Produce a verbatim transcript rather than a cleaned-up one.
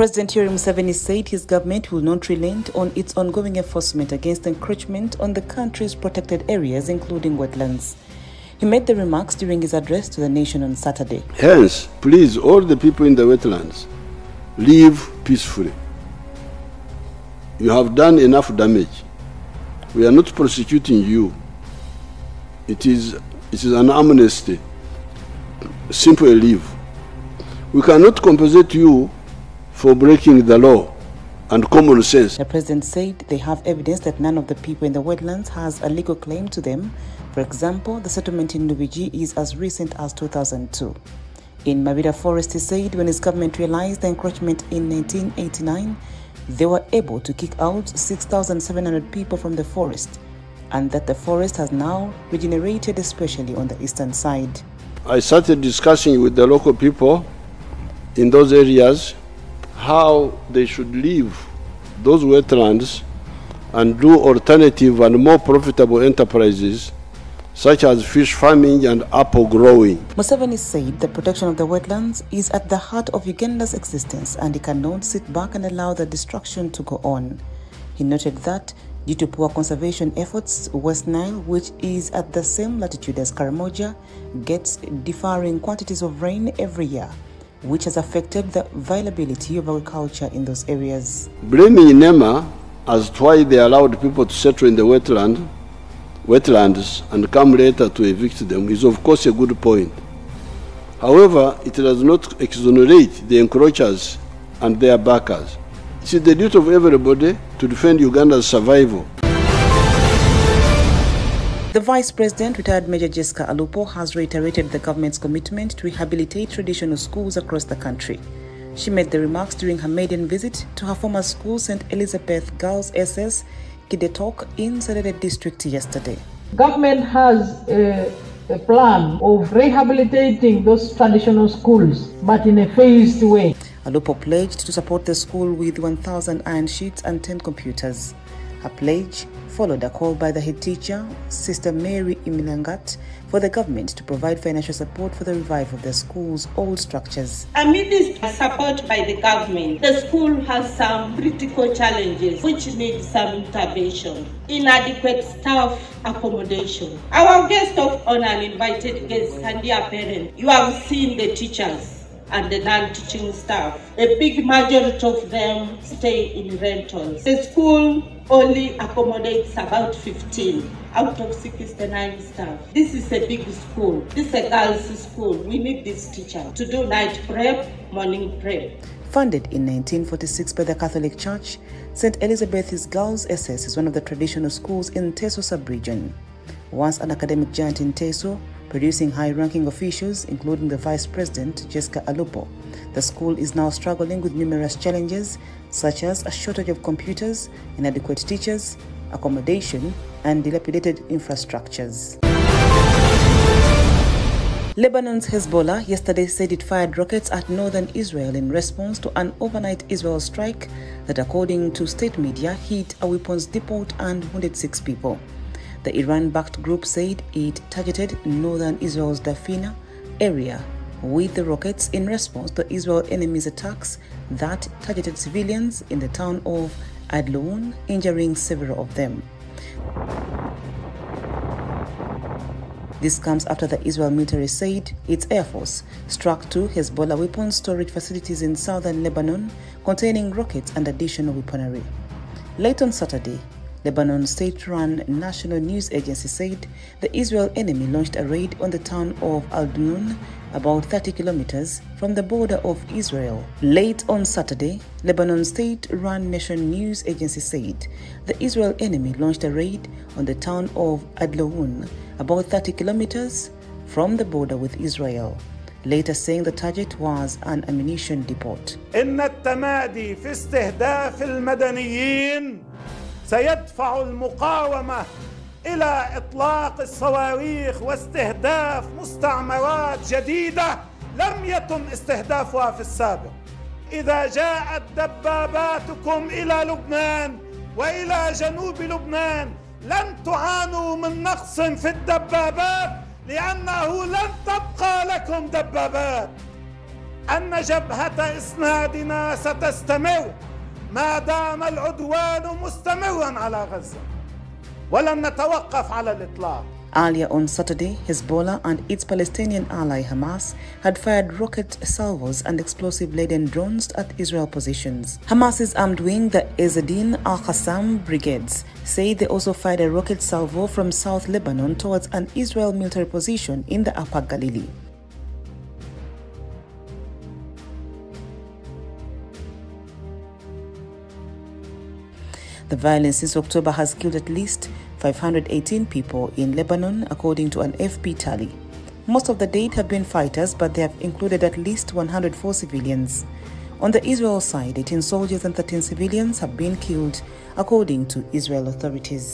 President Yoweri Museveni said his government will not relent on its ongoing enforcement against encroachment on the country's protected areas, including wetlands. He made the remarks during his address to the nation on Saturday. Hence, please, all the people in the wetlands, live peacefully. You have done enough damage. We are not prosecuting you. It is, it is an amnesty. Simply leave. We cannot compensate you for breaking the law and common sense. The president said they have evidence that none of the people in the wetlands has a legal claim to them. For example, the settlement in Nubiji is as recent as two thousand two. In Mabira Forest, he said when his government realized the encroachment in nineteen eighty-nine, they were able to kick out six thousand seven hundred people from the forest, and that the forest has now regenerated, especially on the eastern side. I started discussing with the local people in those areas how they should leave those wetlands and do alternative and more profitable enterprises such as fish farming and apple growing. Museveni said the protection of the wetlands is at the heart of Uganda's existence, and he cannot sit back and allow the destruction to go on. He noted that due to poor conservation efforts, West Nile, which is at the same latitude as Karamoja, gets differing quantities of rain every year, which has affected the viability of agriculture in those areas. Blaming NEMA as to why they allowed people to settle in the wetland wetlands and come later to evict them is of course a good point. However, it does not exonerate the encroachers and their backers. It is the duty of everybody to defend Uganda's survival. The Vice President, retired Major Jessica Alupo, has reiterated the government's commitment to rehabilitate traditional schools across the country. She made the remarks during her maiden visit to her former school, Saint Elizabeth Girls S S, Kidetok in Sarede district yesterday. Government has a, a plan of rehabilitating those traditional schools, but in a phased way. Alupo pledged to support the school with one thousand iron sheets and ten computers. Her pledge followed a call by the head teacher, Sister Mary Iminangat, for the government to provide financial support for the revival of the school's old structures. Amid this support by the government, the school has some critical challenges which need some intervention. Inadequate staff accommodation. Our guest of honor and invited guest, Sandia Perrin, you have seen the teachers and the non-teaching staff. A big majority of them stay in rentals. The school only accommodates about fifteen out of sixty-nine staff. This is a big school. This is a girls' school. We need this teacher to do night prep, morning prep. Founded in nineteen forty-six by the Catholic Church, Saint Elizabeth's Girls' S S is one of the traditional schools in Teso sub-region. Once an academic giant in Teso, producing high-ranking officials, including the Vice President, Jessica Alupo, the school is now struggling with numerous challenges, such as a shortage of computers, inadequate teachers, accommodation, and dilapidated infrastructures. Lebanon's Hezbollah yesterday said it fired rockets at northern Israel in response to an overnight Israel strike that, according to state media, hit a weapons depot and wounded six people. The Iran-backed group said it targeted northern Israel's Dafina area with the rockets in response to Israel enemies' attacks that targeted civilians in the town of Adloun, injuring several of them. This comes after the Israel military said its air force struck two Hezbollah weapons storage facilities in southern Lebanon containing rockets and additional weaponry. Late on Saturday, Lebanon state-run national news agency said the Israel enemy launched a raid on the town of Al-Dunun, about thirty kilometers from the border of Israel. Late on Saturday, Lebanon state-run national news agency said the Israel enemy launched a raid on the town of Adloun, about thirty kilometers from the border with Israel, later saying the target was an ammunition depot. سيدفع المقاومة إلى إطلاق الصواريخ واستهداف مستعمرات جديدة لم يتم استهدافها في السابق. إذا جاءت دباباتكم إلى لبنان وإلى جنوب لبنان لن تعانوا من نقص في الدبابات، لأنه لن تبقى لكم دبابات. أن جبهة إسنادنا ستستمر ما دام العدوان مستمرا على غزة، ولن نتوقف على الإطلاق. Earlier on Saturday, Hezbollah and its Palestinian ally Hamas had fired rocket salvos and explosive-laden drones at Israel positions. Hamas's armed wing, the Izz ad-Din al-Qassam Brigades, say they also fired a rocket salvo from South Lebanon towards an Israel military position in the Upper Galilee. The violence since October has killed at least five hundred eighteen people in Lebanon, according to an F P tally. Most of the dead have been fighters, but they have included at least one hundred four civilians. On the Israel side, eighteen soldiers and thirteen civilians have been killed, according to Israel authorities.